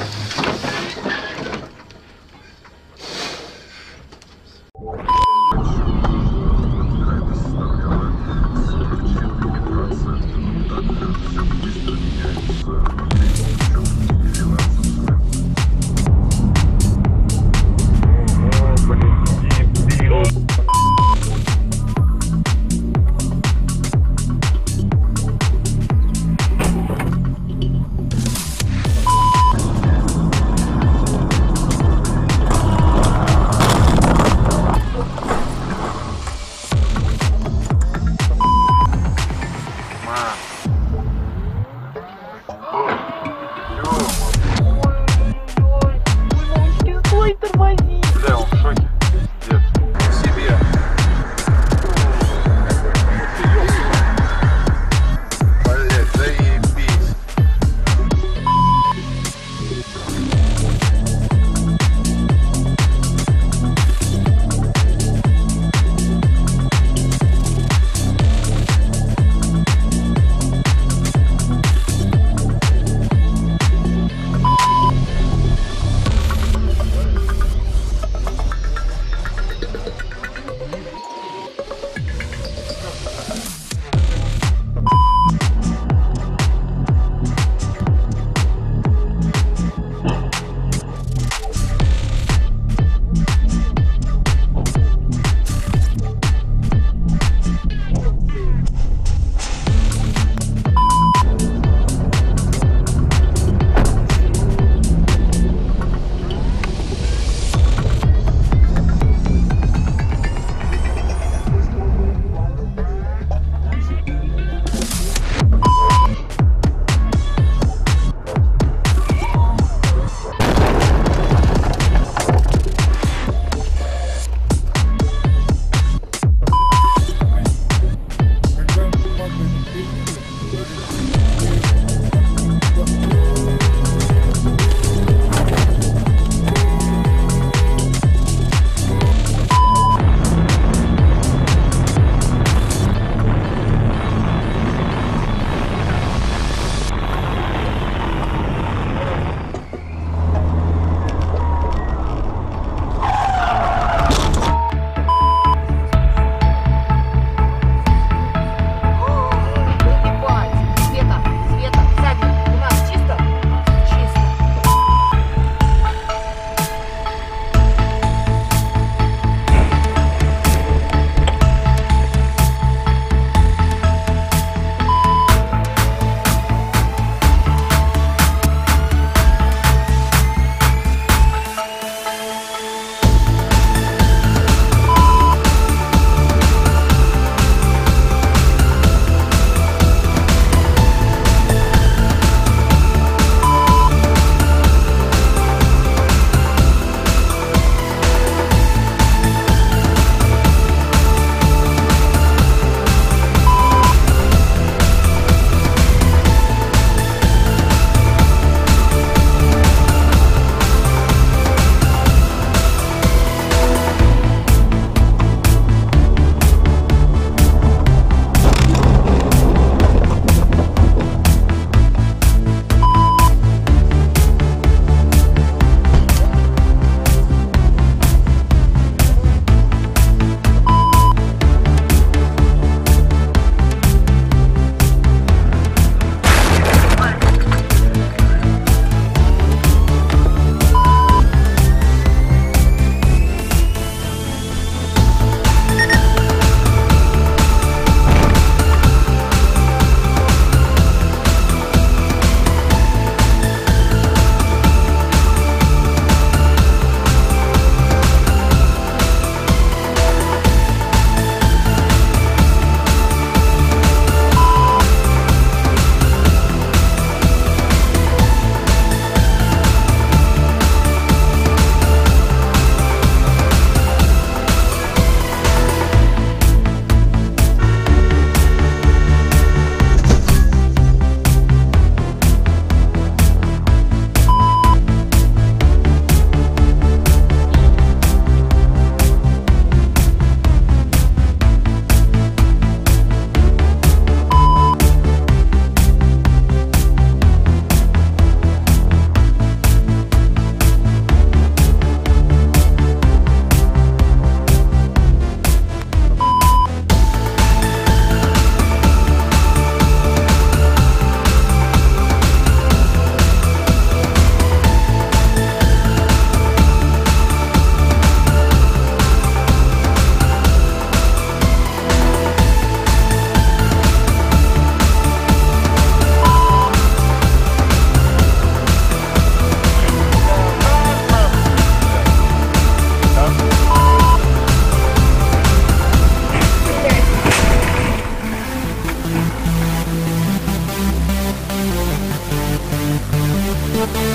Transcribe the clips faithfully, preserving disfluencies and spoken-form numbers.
We'll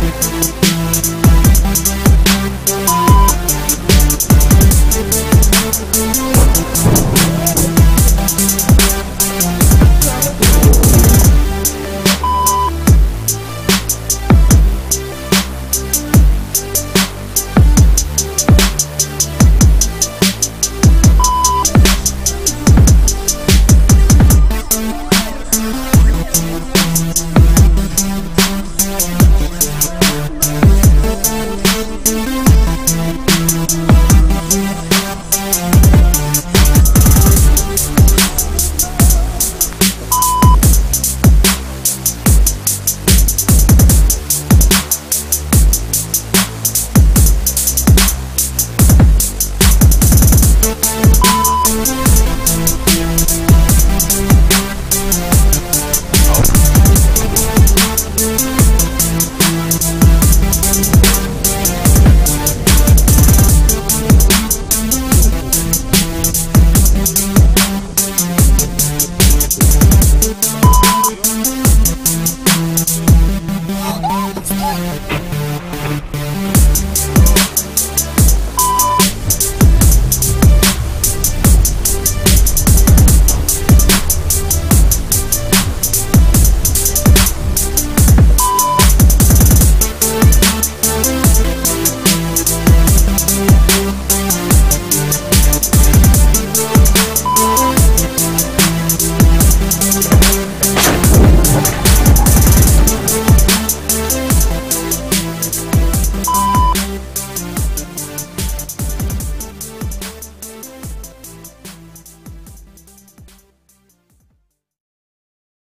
be right back.